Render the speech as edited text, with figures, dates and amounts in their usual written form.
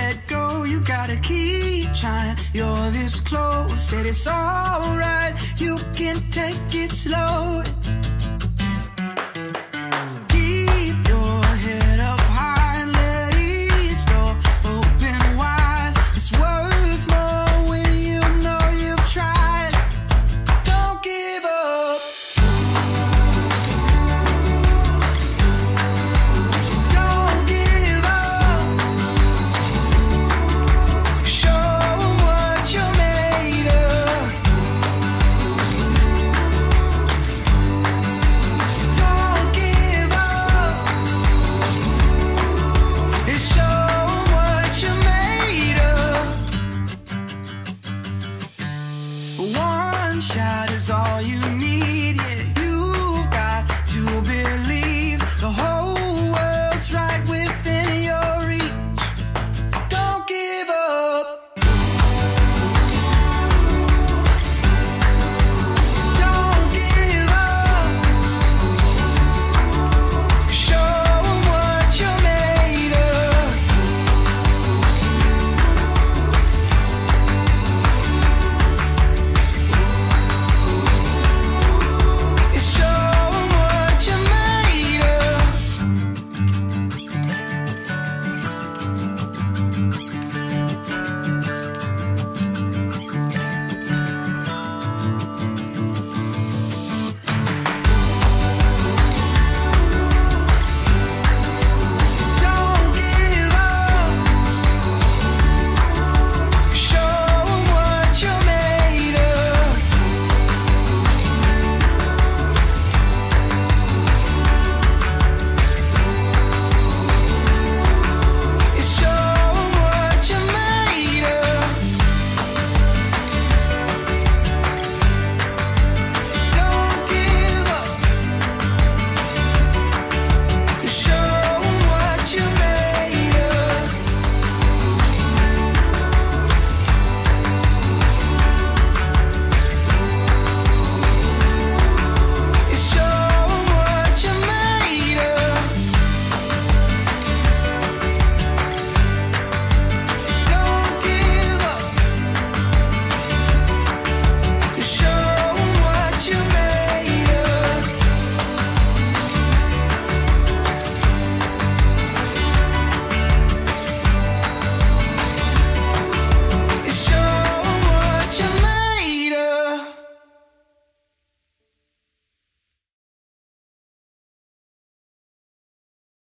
let go, you gotta keep trying. You're this close, said it's alright, you can take it slow.